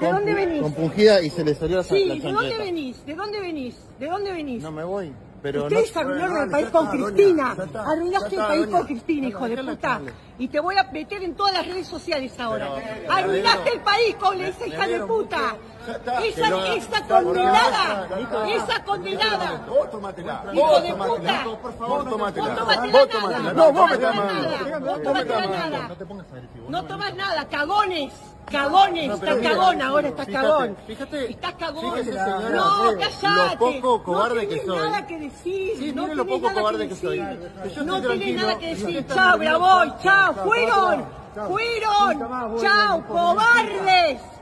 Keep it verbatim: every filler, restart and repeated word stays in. ¿De dónde venís? Compungida y se le salió la chancleta. Sí, ¿de dónde venís? ¿De dónde venís? ¿De dónde venís? No me voy. Pero ustedes no, arruinaron el país con Cristina. Arruinaste el país con Cristina, hijo de puta. Y te voy a meter en todas las redes sociales ahora. Arruinaste el país con esa hija de puta. Esa, esa condenada. Esa condenada. Vos tomatela. Hijo de puta. Vos tomatela. No, vos me tomás nada. Vos tomás nada. No tomás nada, cagones. Cagones, no, estás cagón ahora, estás cagón. Fíjate, estás cagón. Fíjate, señora, no, callate. Lo poco cobarde no que soy. No tienes nada que decir. Sí, no tienes lo poco nada cobarde que, que soy. Yo no tienes nada que decir. Chao, bravo, chao. Fueron, fueron. Chao, cobardes.